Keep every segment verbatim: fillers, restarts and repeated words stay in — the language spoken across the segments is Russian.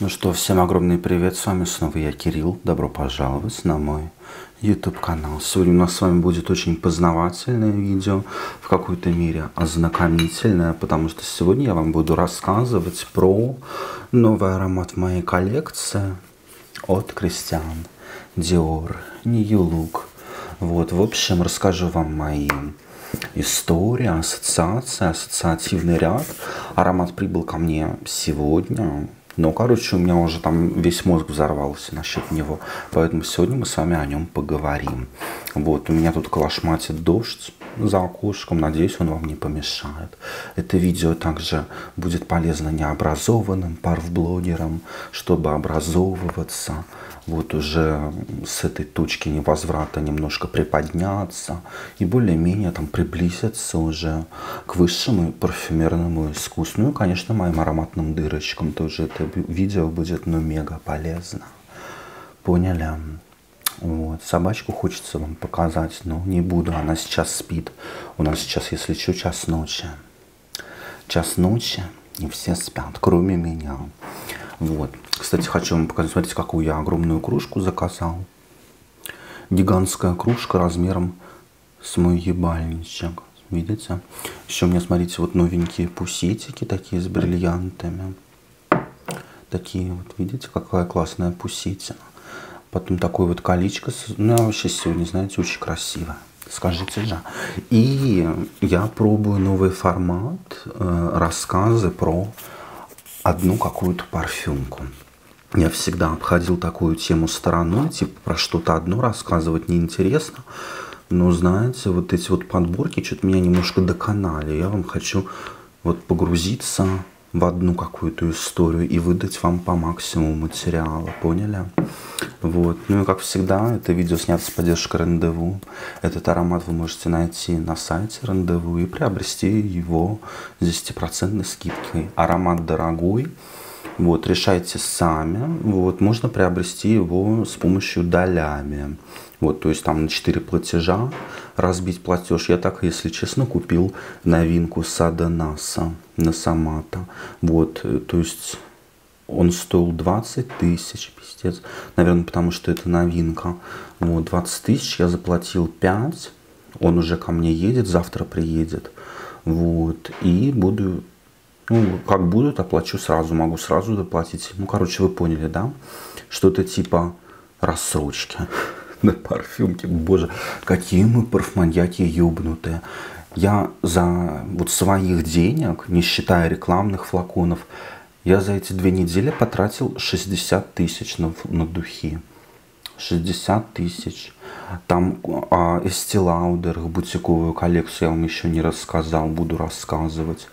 Ну что, всем огромный привет, с вами снова я, Кирилл. Добро пожаловать на мой YouTube канал. Сегодня у нас с вами будет очень познавательное видео, в какой-то мере ознакомительное, потому что сегодня я вам буду рассказывать про новый аромат в моей коллекции от Christian Dior New Look. Вот, в общем, расскажу вам мои истории, ассоциации, ассоциативный ряд. Аромат прибыл ко мне сегодня. Ну, короче, у меня уже там весь мозг взорвался насчет него. Поэтому сегодня мы с вами о нем поговорим. Вот, у меня тут колошматит дождь за окошком. Надеюсь, он вам не помешает. Это видео также будет полезно необразованным парфблогерам, чтобы образовываться. Вот уже с этой точки невозврата немножко приподняться и более-менее там приблизиться уже к высшему парфюмерному искусству. Ну и, конечно, моим ароматным дырочкам тоже это видео будет, ну, мега полезно. Поняли? Вот. Собачку хочется вам показать, но не буду. Она сейчас спит. У нас сейчас, если что, час ночи. Час ночи, и все спят, кроме меня. Вот. Кстати, хочу вам показать, смотрите, какую я огромную кружку заказал. Гигантская кружка размером с мой ебальничек. Видите? Еще у меня, смотрите, вот новенькие пусетики такие с бриллиантами. Такие вот, видите, какая классная пусетина. Потом такое вот колечко. Ну, вообще сегодня, знаете, очень красиво. Скажите же. И я пробую новый формат э, рассказы про одну какую-то парфюмку. Я всегда обходил такую тему стороной, типа про что-то одно рассказывать неинтересно, но, знаете, вот эти вот подборки что-то меня немножко доконали. Я вам хочу вот погрузиться в одну какую-то историю и выдать вам по максимуму материала, поняли? Вот. Ну и как всегда, это видео снято с поддержкой Рандеву. Этот аромат вы можете найти на сайте Рандеву и приобрести его с десятипроцентной скидкой. Аромат дорогой, вот, решайте сами. Вот, можно приобрести его с помощью долями. Вот, то есть там на четыре платежа разбить платеж. Я так, если честно, купил новинку Садонаса на Самата. Вот, то есть он стоил двадцать тысяч, пиздец. Наверное, потому что это новинка. Вот, двадцать тысяч я заплатил пять. Он уже ко мне едет, завтра приедет. Вот, и буду... Ну, как будут, оплачу сразу, могу сразу доплатить. Ну, короче, вы поняли, да? Что-то типа рассрочки на парфюмке. Боже, какие мы парфманьяки ёбнутые. Я за вот своих денег, не считая рекламных флаконов, я за эти две недели потратил шестьдесят тысяч на, на духи. шестьдесят тысяч. Там а, Estee Lauder, бутиковую коллекцию я вам еще не рассказал, буду рассказывать.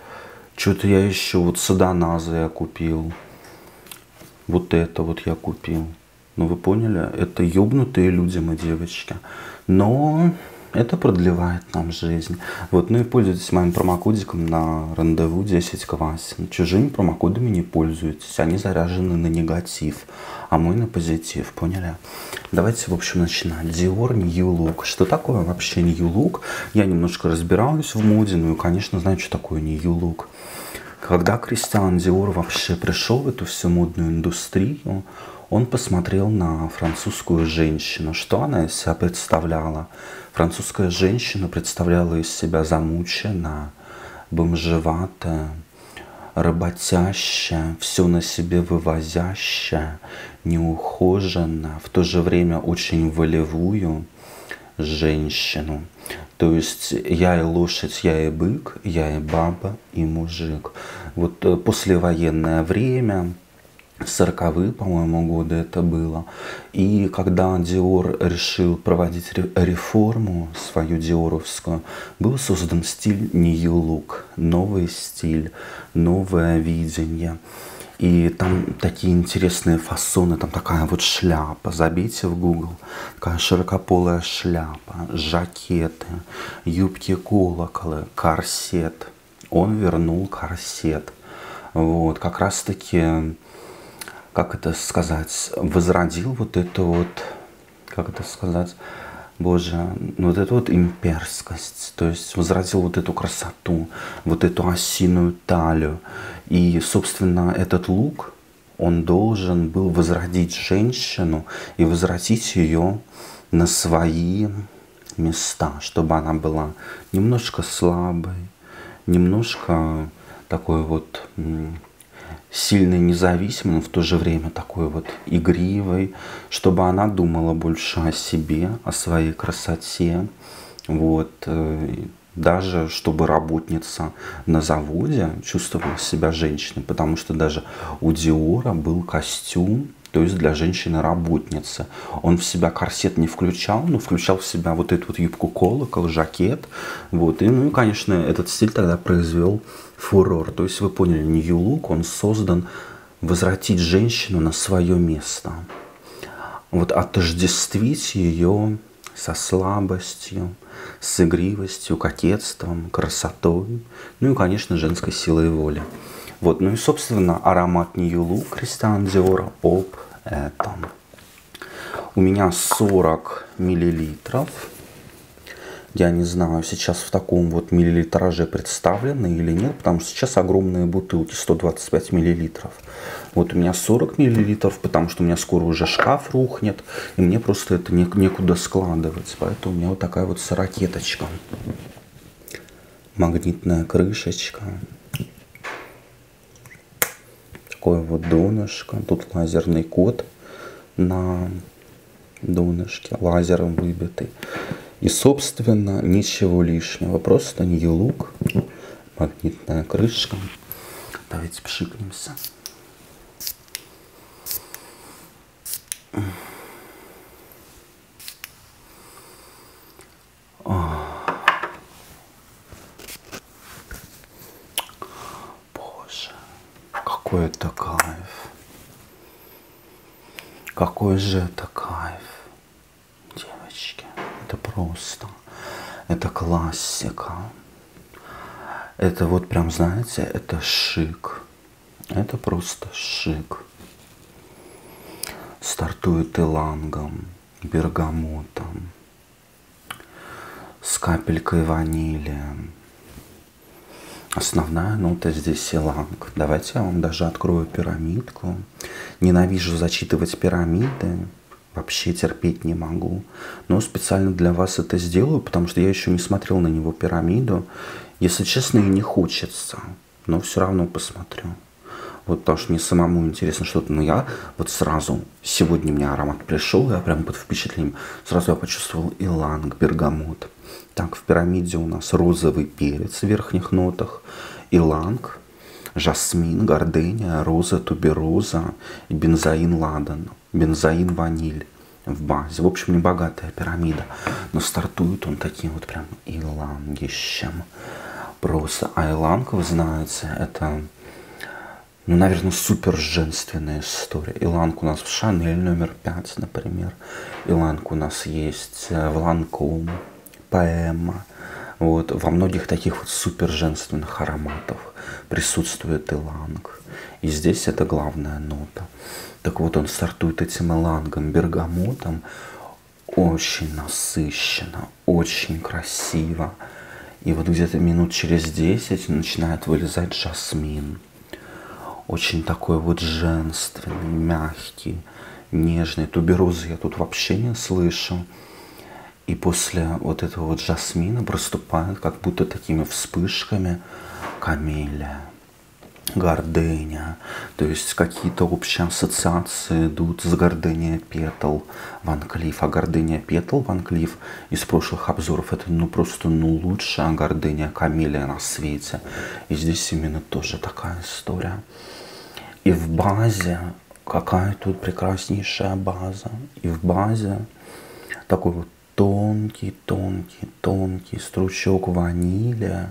Что-то я еще, вот Садоназа я купил. Вот это вот я купил. Ну вы поняли, это ёбнутые люди мы, девочки. Но это продлевает нам жизнь. Вот, ну и пользуйтесь моим промокодиком на Рандеву десять квасин. Чужими промокодами не пользуйтесь. Они заряжены на негатив, а мой на позитив, поняли? Давайте, в общем, начинать. Dior New Look. Что такое вообще New Look? Я немножко разбираюсь в моде, ну и, конечно, знаю, что такое New Look. Когда Christian Dior вообще пришел в эту всю модную индустрию, он посмотрел на французскую женщину. Что она из себя представляла? Французская женщина представляла из себя замученная, бомжеватая, работящая, все на себе вывозящая, неухоженная, в то же время очень волевую женщину. То есть я и лошадь, я и бык, я и баба, и мужик. Вот послевоенное время... сороковые, по-моему, годы это было. И когда Диор решил проводить реформу свою диоровскую, был создан стиль New Look, новый стиль, новое видение. И там такие интересные фасоны, там такая вот шляпа, забейте в Google, такая широкополая шляпа, жакеты, юбки-колоколы, корсет. Он вернул корсет. Вот, как раз-таки... как это сказать, возродил вот это вот, как это сказать, боже, вот эту вот имперскость, то есть возродил вот эту красоту, вот эту осиную талию. И, собственно, этот лук, он должен был возродить женщину и возвратить ее на свои места, чтобы она была немножко слабой, немножко такой вот сильной, независимой, но в то же время такой вот игривой, чтобы она думала больше о себе, о своей красоте, вот. Даже чтобы работница на заводе чувствовала себя женщиной, потому что даже у Диора был костюм, то есть для женщины-работницы. Он в себя корсет не включал, но включал в себя вот эту вот юбку-колокол, жакет. Вот. И, ну и, конечно, этот стиль тогда произвел фурор. То есть вы поняли, New Look, он создан возвратить женщину на свое место. Вот отождествить ее со слабостью, с игривостью, кокетством, красотой, ну и, конечно, женской силой воли. Вот, ну и, собственно, аромат New Look Christian Dior об этом. У меня сорок миллилитров. Я не знаю, сейчас в таком вот миллилитраже представлены или нет, потому что сейчас огромные бутылки, сто двадцать пять миллилитров. Вот у меня сорок миллилитров, потому что у меня скоро уже шкаф рухнет, и мне просто это некуда складывать. Поэтому у меня вот такая вот сорокеточка. Магнитная крышечка. Такое вот донышко. Тут лазерный код на донышке, лазером выбитый. И, собственно, ничего лишнего. Просто New Look, магнитная крышка. Давайте пшикнемся. Боже, какой это кайф. Какой же это кайф. Девочки, это просто, это классика. Это вот прям, знаете, это шик. Это просто шик. Стартует элангом, бергамотом, с капелькой ванили. Основная нота здесь эланг. Давайте я вам даже открою пирамидку. Ненавижу зачитывать пирамиды. Вообще терпеть не могу. Но специально для вас это сделаю, потому что я еще не смотрел на него пирамиду. Если честно, и не хочется. Но все равно посмотрю. Вот, потому что мне самому интересно что-то. Но я вот сразу, сегодня у меня аромат пришел, я прям под впечатлением. Сразу я почувствовал эланг, бергамот. Так, в пирамиде у нас розовый перец в верхних нотах, эланг, жасмин, гордыня, роза, тубероза и бензоин ладан, бензоин ваниль в базе. В общем, небогатая пирамида, но стартует он таким вот прям элангищем. Просто а эланг, вы знаете, это... Ну, наверное, супер женственная история. Эланг у нас в Шанель номер пять, например. Эланг у нас есть в Ланком, поэма. Вот. Во многих таких вот супер женственных ароматов присутствует эланг. И здесь это главная нота. Так вот, он стартует этим элангом, бергамотом. Очень насыщенно, очень красиво. И вот где-то минут через десять начинает вылезать жасмин. Очень такой вот женственный, мягкий, нежный. Туберозы я тут вообще не слышу. И после вот этого вот жасмина проступает как будто такими вспышками камелия, гордыня. То есть какие-то общие ассоциации идут с Гордыней Петал Ван Клифф. А Гордыня Петал Ван Клифф из прошлых обзоров — это ну просто ну лучшая гордыня камелия на свете. И здесь именно тоже такая история. И в базе, какая тут прекраснейшая база. И в базе такой вот тонкий-тонкий-тонкий стручок ванили,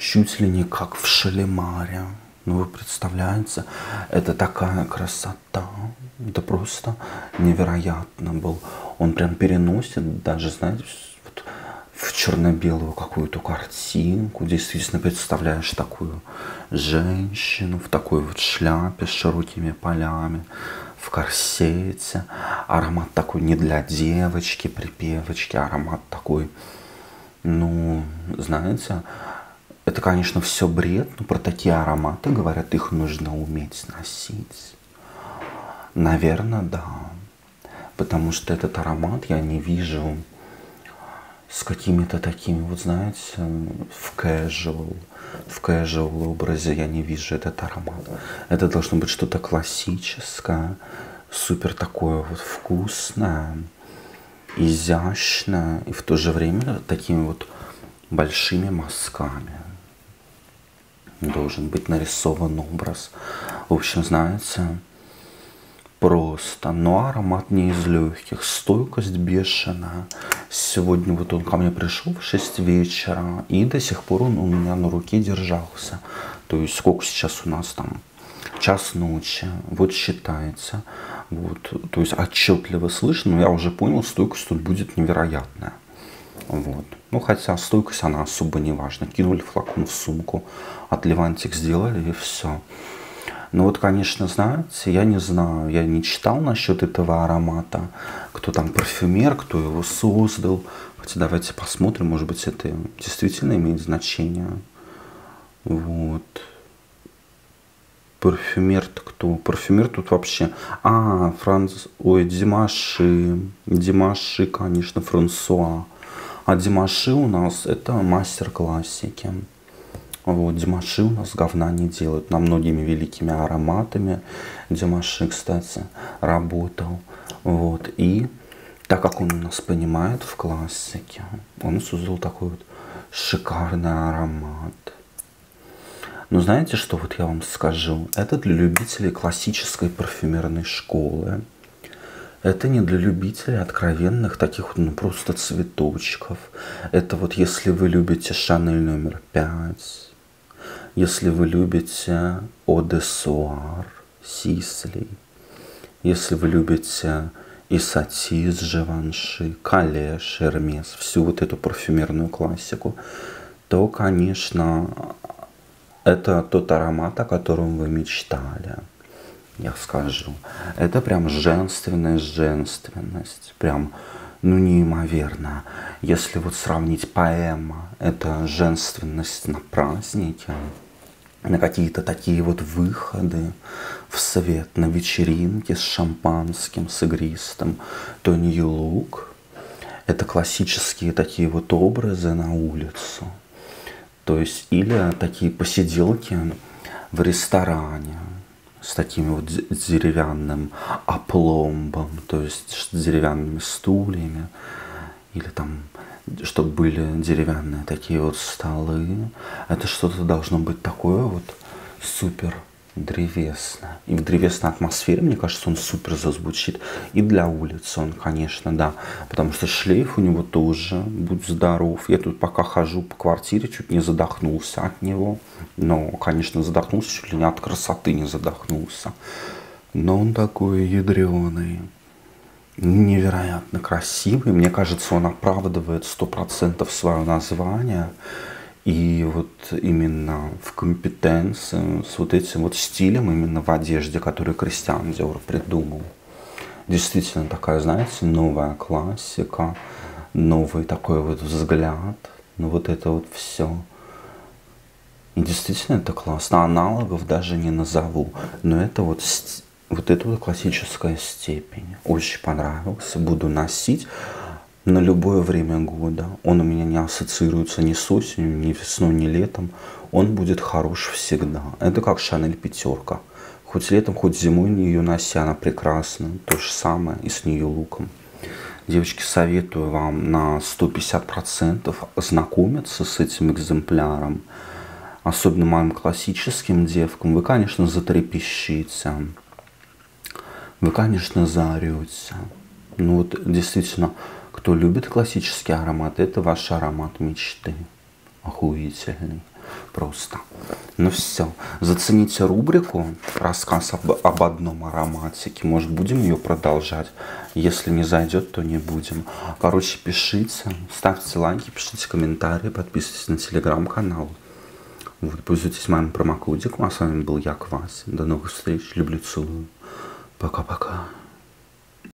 чуть ли не как в Шалимаре. Ну вы представляете, это такая красота. Это просто невероятно был. Он прям переносит даже, знаете, вот в черно-белую какую-то картинку. Действительно представляешь такую женщину в такой вот шляпе с широкими полями, в корсете. Аромат такой не для девочки, припевочки. Аромат такой, ну, знаете, это, конечно, все бред, но про такие ароматы говорят, их нужно уметь носить. Наверное, да. Потому что этот аромат я не вижу с какими-то такими, вот знаете, в casual, в casual образе я не вижу этот аромат. Это должно быть что-то классическое, супер такое вот вкусное, изящное и в то же время такими вот большими мазками. Должен быть нарисован образ. В общем, знаете, просто. Но аромат не из легких. Стойкость бешеная. Сегодня вот он ко мне пришел в шесть вечера. И до сих пор он у меня на руке держался. То есть сколько сейчас у нас там? Час ночи. Вот считается. Вот. То есть отчетливо слышно. Но я уже понял, стойкость тут будет невероятная. Вот. Ну, хотя стойкость, она особо не важна. Кинули флакон в сумку, отливантик сделали и все. Ну, вот, конечно, знаете, я не знаю, я не читал насчет этого аромата, кто там парфюмер, кто его создал. Хотя давайте посмотрим, может быть, это действительно имеет значение. Вот. Парфюмер-то кто? Парфюмер тут вообще... А, Франц... Ой, Димаши. Димаши, конечно, Франсуа. А Димаши у нас это мастер классики. Вот, Димаши у нас говна не делают. На многими великими ароматами Димаши, кстати, работал. Вот, и так как он у нас понимает в классике, он создал такой вот шикарный аромат. Но знаете, что вот я вам скажу? Это для любителей классической парфюмерной школы. Это не для любителей откровенных таких ну просто цветочков. Это вот если вы любите Шанель номер пять, если вы любите Eau de Soir, Сисли, если вы любите Исати с Живанши, Калеш, Эрмес, всю вот эту парфюмерную классику, то, конечно, это тот аромат, о котором вы мечтали. Я скажу, это прям женственная женственность, прям, ну, неимоверно. Если вот сравнить поэма, это женственность на празднике, на какие-то такие вот выходы в свет, на вечеринке с шампанским, с игристым, то New Look, это классические такие вот образы на улицу, то есть или такие посиделки в ресторане, с таким вот деревянным опломбом, то есть с деревянными стульями, или там, чтобы были деревянные такие вот столы. Это что-то должно быть такое вот супер древесное. И в древесной атмосфере, мне кажется, он супер зазвучит. И для улицы он, конечно, да, потому что шлейф у него тоже, будь здоров. Я тут пока хожу по квартире, чуть не задохнулся от него. Но, конечно, задохнулся, чуть ли не от красоты не задохнулся. Но он такой ядреный, невероятно красивый. Мне кажется, он оправдывает сто процентов свое название. И вот именно в компетенции с вот этим вот стилем, именно в одежде, которую Christian Dior придумал. Действительно такая, знаете, новая классика, новый такой вот взгляд. Ну вот это вот все. И действительно это классно. Аналогов даже не назову. Но это вот, вот это вот классическая степень. Очень понравился. Буду носить. На любое время года. Он у меня не ассоциируется ни с осенью, ни весной, ни летом. Он будет хорош всегда. Это как Шанель пятерка. Хоть летом, хоть зимой не ее носи, она прекрасна. То же самое и с нее луком. Девочки, советую вам на сто пятьдесят процентов ознакомиться с этим экземпляром. Особенно моим классическим девкам. Вы, конечно, затрепещите. Вы, конечно, заорете. Ну вот, действительно... Кто любит классический аромат, это ваш аромат мечты. Охуительный. Просто. Ну все. Зацените рубрику «Рассказ об, об одном ароматике». Может, будем ее продолжать? Если не зайдет, то не будем. Короче, пишите, ставьте лайки, пишите комментарии, подписывайтесь на телеграм-канал. Вот, пользуйтесь моим промокодиком. А с вами был я, Квас. До новых встреч. Люблю, целую. Пока-пока.